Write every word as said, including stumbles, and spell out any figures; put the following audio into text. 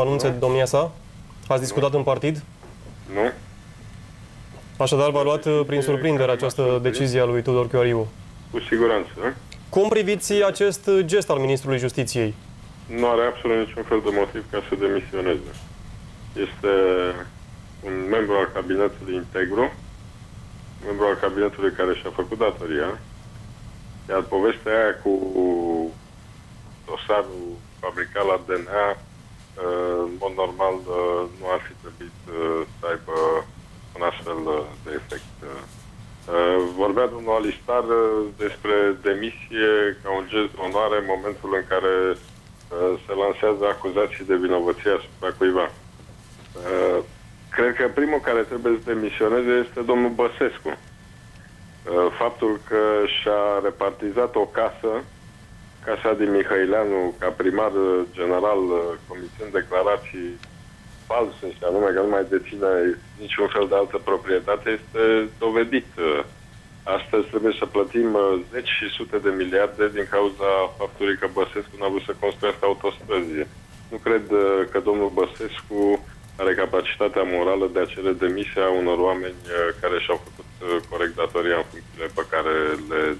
anunțe domnia sa? Ați discutat nu. în partid? Nu. Așadar, v-a luat prin surprindere această decizie a lui Tudor Chiuariu? Cu siguranță. Cum priviți acest gest al Ministrului Justiției? Nu are absolut niciun fel de motiv ca să demisioneze. Este un membru al cabinetului integru, membru al cabinetului care și-a făcut datoria, iar povestea aia cu dosarul fabricat la D N A, în mod normal, nu ar fi trebuit să aibă un astfel de efect. Vorbea domnul Alistar despre demisie ca un gest de onoare în momentul în care se lansează acuzații de vinovăție asupra cuiva. Cred că primul care trebuie să demisioneze este domnul Băsescu. Faptul că și-a repartizat o casă, Casadim Mihăileanu, ca primar general, comițând declarații false, și anume că nu mai deține niciun fel de altă proprietate, este dovedit. Astăzi trebuie să plătim zeci și sute de miliarde din cauza faptului că Băsescu n-a vrut să construiască autostrăzi. Nu cred că domnul Băsescu are capacitatea morală de a cere demisia unor oameni care și-au făcut corect datoria în funcțiile pe care le